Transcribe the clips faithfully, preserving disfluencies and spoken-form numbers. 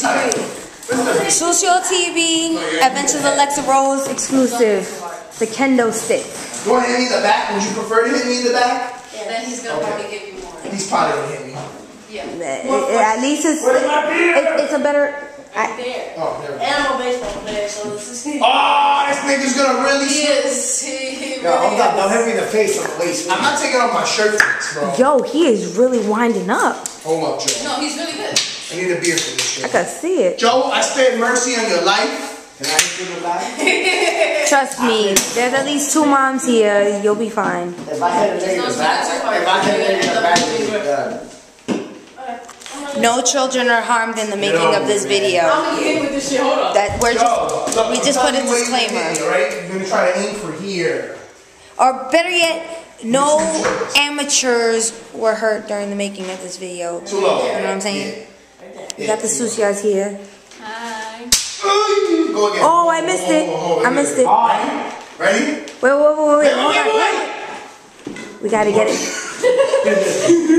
T V. Sucio T V, Adventures of Alexa Rose exclusive. The kendo stick. You want to hit me in the back? Would you prefer to hit me in the back? Yeah, then he's going to okay. probably give you more. He's probably going to hit me. Yeah. It, it, at least it's, it, it's a better... Right there. I, oh, there we go. Animal baseball player, so this is... Oh, this nigga's going to really... He is. He, he really Yo, I'm not, don't hit me in the face on the waist. I'm not taking off my shirt for this, bro. Yo, he is really winding up. Hold up, Joe. No, he's really good. I need a beer for this shit. I can see it. Joe, I said mercy on your life. And I ain't gonna lie. Trust me, there's at least two moms here. You'll be fine. If I had a nigga in the back, if I had a nigga in the back, we'd be done. No children are harmed in the making no, of this man. video. I'm gonna hit with this shit. Hold up. That we're Joe, just, look, we just put a disclaimer. You're right? You're gonna try to aim for here. Or better yet. No amateurs were hurt during the making of this video. Too low. You know what I'm saying? Yeah. We got the Sucios here. Hi. Go again. Oh, I missed it. Oh, oh, oh, I missed it. Right. Ready? Wait, wait, wait, wait. Hold on. Wait. We gotta get it.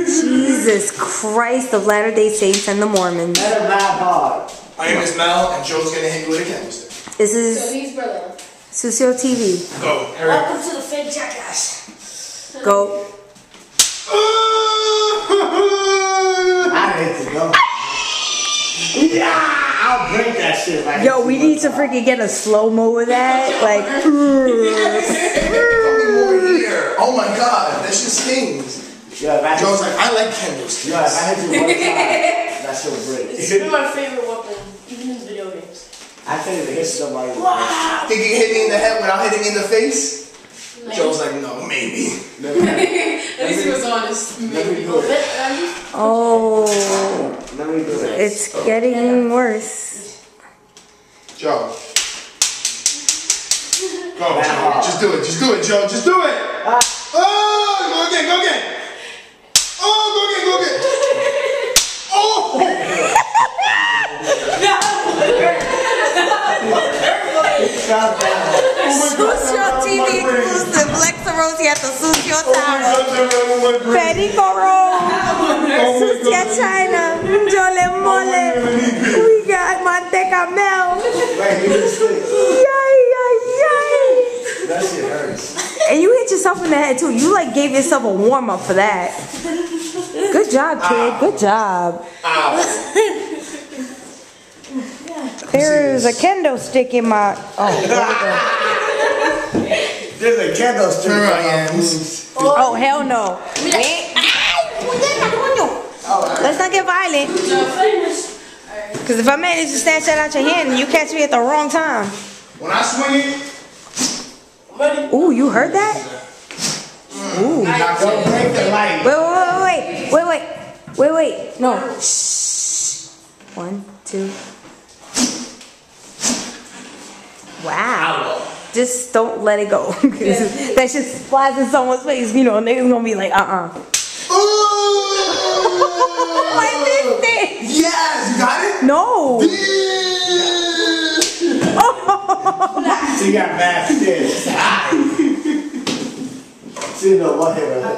Jesus Christ of Latter-day Saints and the Mormons. Let him laugh hard. My name is Mel, and Joe's gonna hit you with a candlestick. This is so he's brother. Sucio T V. Go. Welcome to the fake jackass. Go. I hate to go. Yeah, I'll break that shit. Like Yo, we need to freaking get a slow mo of that. Like. Oh my god, that shit stings. Yeah, I Joe's like, I like candles. Yeah, if I had to one time, that shit would break. It's still my favorite weapon, even in video games. I think it hit somebody. Wow. Think you hit me in the head without hitting me in the face? Maybe. Joe's like, no, maybe. Let me see what's honest. Maybe. Oh. Let me do it. It's oh. getting yeah. worse. Joe. Go. Just do it. Just do it, Joe. Just do it. Ah. Oh, go again. Go again. Oh, go again. Go again. Oh. Sucio T V exclusive. Alexa Rose at the Sucio Tower. Perico Rose. Sucia China. Jole Mole. We got Manteca Mel. Yay, yay, yay. That shit hurts. And you hit yourself in the head too. You like gave yourself a warm up for that. Good job, kid. Good job. There's a kendo stick in my. Oh, there we go. There's a candle stick on my boobs. Oh, hell no. We ain't. Let's not get violent. Because if I manage to snatch that out your hand, you catch me at the wrong time. When I swing it. Ooh, you heard that? Ooh. Don't break the light. Wait, wait, wait, wait. Wait, wait, wait. No. One, two. Wow. Just don't let it go. That shit flies in someone's face. You know, niggas gonna be like, uh-uh. I missed it. Yes, you got it? No. Oh. She got mad stairs. She didn't know what hit her.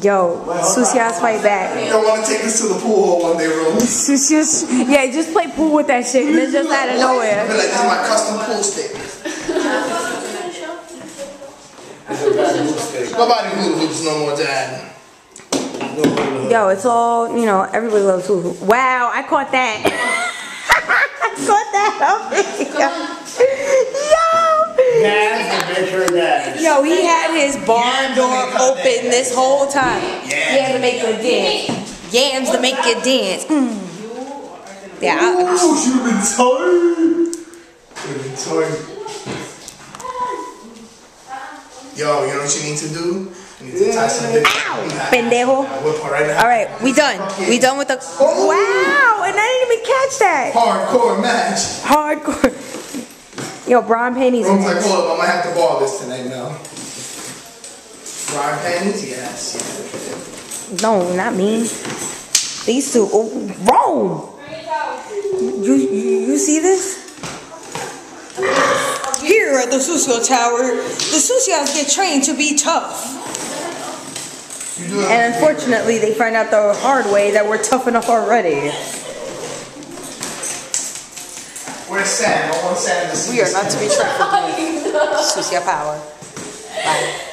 Yo, Sucios fight back. You don't want to take us to the pool hall one day, bro. Yeah, just play pool with that shit. It's just out of nowhere. I feel like this is my custom pool stick. Nobody hula hoops no more, Dad. Yo, it's all, you know, everybody loves hula hoops. Wow, I caught that. I caught that. Yo. Yo, he had his barn door open this whole time. He had to make a dance. Yams to make a dance. Mm. Yeah. Oh, she would've been tired. She would've been tired. Yo, you know what you need to do? You need to tie some dick. Ow! Pendejo. Alright, we done. We done with the... Oh. Wow! And I didn't even catch that. Hardcore match. Hardcore. Yo, Brian Penny's... I'm like, hold up, I'm gonna have to ball this tonight now. Brian Penny's? Yes. No, not me. These two... Oh, Rome! You, you, you see this? Here at the Sucio Tower, the Sucios get trained to be tough. And unfortunately, they find out the hard way that we're tough enough already. We're Sam. I want Sam to see. We are not to be trifled with. Sucio Power. Bye.